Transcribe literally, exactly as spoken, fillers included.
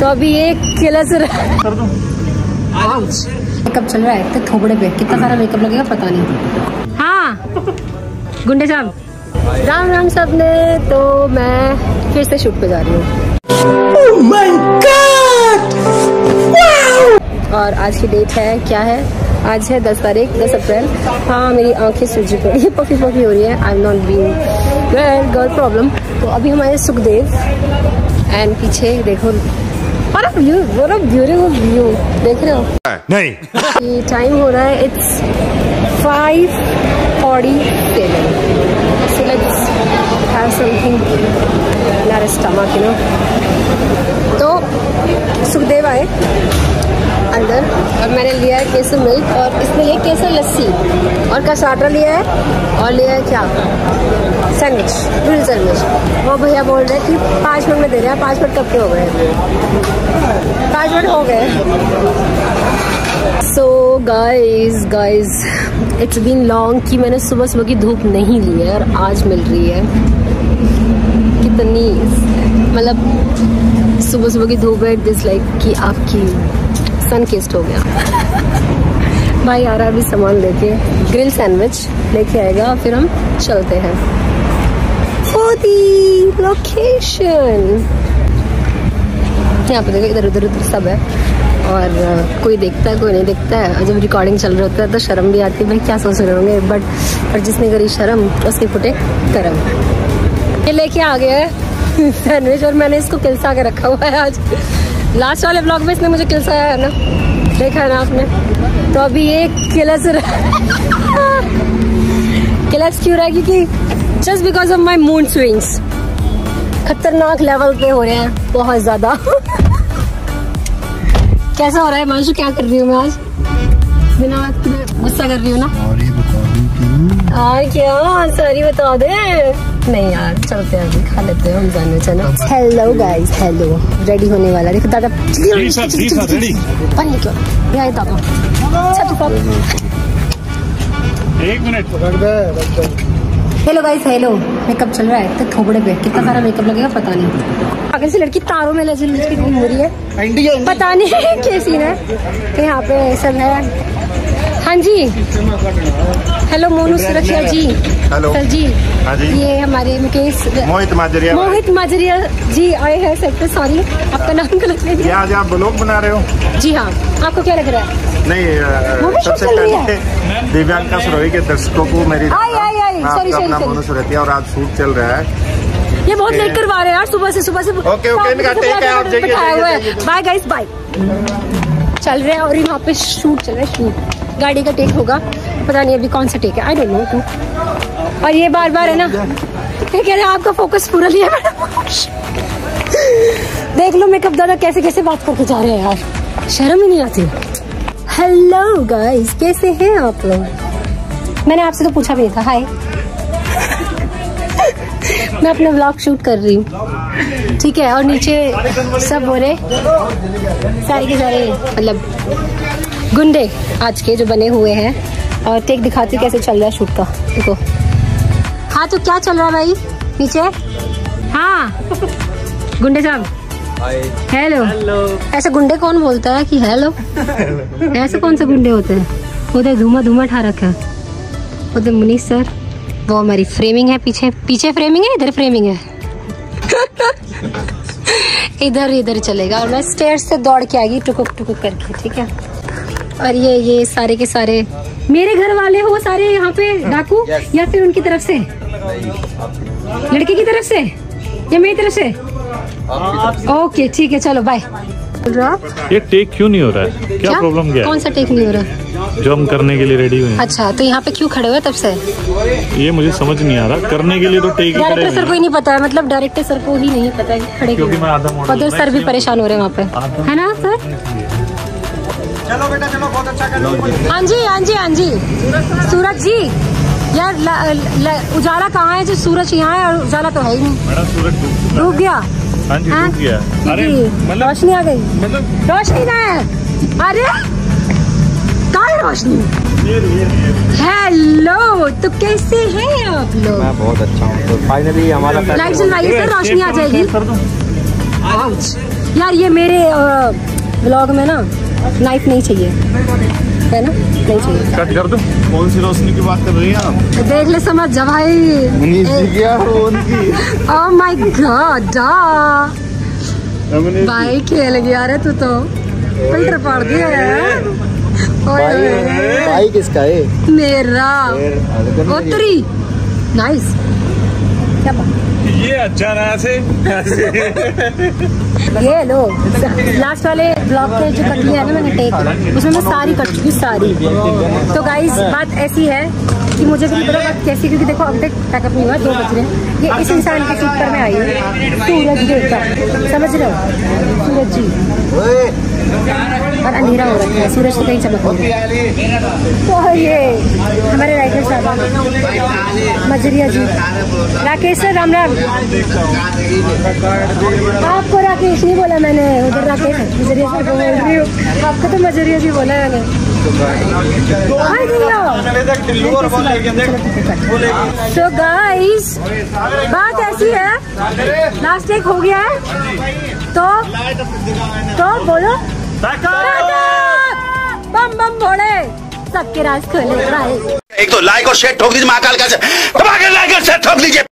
तो अभी ये किला से मेकअप चल रहा है तो थोपड़े पे कितना सारा मेकअप लगेगा पता नहीं। हाँ गुंडे साहब राम राम साहब ने, तो मैं फिर से शूट पे जा रही हूँ। oh my God! Wow! और आज की डेट है क्या है, आज है दस तारीख दस अप्रैल। हाँ मेरी आंखें सूजी पड़ी है, पफी पफी हो रही है। I am not being well girl problem. तो अभी हमारे सुखदेव एंड पीछे देखो बड़ा व्यू, बड़ा ब्यूटीफुल व्यू देख रहे हो नहीं। ये टाइम हो रहा है it's five forty seven. So let's have something in our stomach you know. तो सुखदेव आए अंदर और मैंने लिया है केसर मिल्क और इसमें ये केसर लस्सी और कसाटा लिया है और लिया है क्या सैंडविच ग्रिल सैंडविच। वो भैया बोल रहे हैं कि पाँच मिनट में दे रहे हैं। पाँच मिनट कब के हो गए? पाँच मिनट हो गए। So guys guys it's been long कि मैंने सुबह सुबह की धूप नहीं ली है और आज मिल रही है। कितनी मतलब सुबह सुबह की धूप है दिस लाइक कि आपकी सन किस्ट हो गया। भाई आ रहा अभी सामान लेके, ग्रिल सैंडविच लेके आएगा फिर हम चलते हैं फॉर द लोकेशन। यहाँ पे देखो इधर उधर उधर सब है और कोई देखता है कोई नहीं देखता है। और जब रिकॉर्डिंग चल रहा होता है तो शर्म भी आती है भाई क्या सोच रहे होंगे, बट और जिसने करी शर्म उसके फुटे करम। ये लेके आ गया है सैंडविच और मैंने इसको किलसा के रखा हुआ है। आज लास्ट वाले ब्लॉग में इसने मुझे किलसाया है ना, देखा है ना आपने। तो अभी ये किलस किलस क्यों रहा है क्योंकि just because of my mood swings खतरनाक लेवल पे हो रहे हैं बहुत ज्यादा। कैसा हो रहा है मानसू, क्या कर रही हूँ मैं आज? बिना बात के गुस्सा कर रही हूँ ना और क्या सॉरी बता दे। नहीं यार चलते हैं खा लेते हैं हम सैंडविच है ना। हेलो गाइस हेलो, रेडी होने वाला देखो दादा रेडी पानी क्यों यार दादा छत पर एक मिनट पकड़ दे। हेलो गाइस हेलो, मेकअप चल रहा है तो थोबड़े पे कितना सारा मेकअप लगेगा पता नहीं। आगे से लड़की तारों में लगी लड़की घूम रही है पता नहीं क्या सीन है यहाँ पे सब है। हाँ जी हेलो मोनू सुरक्षा जी। हेलो सर जी, हाँ जी ये हमारे मुकेश मोहित माजरिया मोहित माजरिया जी आए हैं सेक्टर। सॉरी आपका नाम गलत ले दिया। आज आप ब्लॉग बना रहे हो? जी हाँ। आपको क्या लग रहा है? नहीं सबसे पहले दिव्यांग का सुरोही के दर्शकों को मेरी मोनू सुरक्षा और आज शूट चल रहा है ये बहुत लेट करवा रहे हैं यार सुबह से सुबह से। Okay okay bye guys bye. चल रहे हैं और यहाँ पे शूट चल रहा है, शूट गाड़ी का टेक होगा पता नहीं अभी कौन सा टेक है आई डोंट नो टू। और ये बार बार है ना ये कह रहे आपका फोकस पूरा लिया। देख लो मेकअप दादा कैसे कैसे बात करके जा रहे हैं यार शर्म ही नहीं आती। हेलो गाइस कैसे हैं आप लोग? मैंने आपसे तो पूछा भी नहीं था। हाय मैं अपना व्लॉग शूट कर रही हूँ ठीक है। और नीचे सब हो रहे सारे के सारे मतलब गुंडे आज के जो बने हुए हैं और टेक दिखाती कैसे चल रहा है शूट का देखो। हाँ तो क्या चल रहा है भाई नीचे? हाँ गुंडे साहब हेलो हेलो। ऐसे गुंडे कौन बोलता है कि हेलो? ऐसे कौन से गुंडे होते हैं? उधर धुआं धुआं ठा रखा है उधर मुनीष सर। वो हमारी फ्रेमिंग है पीछे, पीछे फ्रेमिंग है इधर फ्रेमिंग है। इधर इधर चलेगा और मैं स्टेयर से दौड़ के आ गई टुकुक टुकुक करके ठीक है। और ये ये सारे के सारे मेरे घर वाले हो सारे यहाँ पे डाकू yes. या फिर उनकी तरफ से लड़के की तरफ से या मेरी तरफ से ओके ठीक है चलो बाय। ये टेक क्यों नहीं हो रहा है? क्या प्रॉब्लम क्या? कौन सा टेक नहीं हो रहा है जो हम करने के लिए रेडी हुए? अच्छा तो यहाँ पे क्यों खड़े हुए तब से ये मुझे समझ नहीं आ रहा। करने के लिए तो टेक डायरेक्टर सर को ही नहीं पता है, मतलब डायरेक्टर सर को ही नहीं पता है खड़े क्यों। सर भी परेशान हो रहे हैं वहाँ पे है ना सर। चलो बेटा चलो बहुत अच्छा कर लो। हाँ जी हाँ जी हाँ जी सूरज जी यार ल, ल, उजाला कहाँ है जो सूरज यहाँ है और उजाला तो है ही नहीं। सूरज डूब गया रोशनी आ गई रोशनी ना है अरे कहाँ है रोशनी। हेलो तो कैसे हैं आप लोग? मैं बहुत अच्छा हूँ। तो फाइनली हमारा लाइट जलवाइए सर रोशनी आ जाएगी। यार ये मेरे व्लॉग में ना नाइफ नहीं चाहिए है ना, नहीं चाहिए। कट कर दो। कौन सी रोशनी की बात कर रही हैं आप? देख ले समझ जा भाई। ओह माय गॉड भाई खेल गया रे तू तो, फिल्टर फाड़ दिया है। भाई किसका है? मेरा उत्तरी। नाइस। क्या ये अच्छा ना ऐसे ये लो लास्ट वाले ब्लॉग के जो कट लिया है ना मैंने टेक, उसमें मैं सारी कट चुकी सारी। तो गाइस बात ऐसी है कि मुझे भी पता बात कैसी, क्योंकि देखो अब तक पैकअप नहीं हुआ, दो बज रहे हैं। ये इस इंसान के चक्कर में आई है, सूरज देवता समझ रहे हो, सूरज जी। और अंधेरा हो रहा है, सूरज तो कहीं चमक रहा है। तो ये हमारे राइटर साहब मजरिया जी, राकेश सर राम राम। आपको राकेश नहीं बोला मैंने, उधर राकेश मजरिया सर बोल रही हूँ, आपको तो मजरिया जी बोला है मैंने। तो गाइस बात ऐसी है, लास्ट एक हो गया है तो तो बोलो बम बम भोले सबके राज खोले। एक तो लाइक और शेयर ठोक दीजिए महाकाल का, लाइक और शेयर ठोक दीजिए।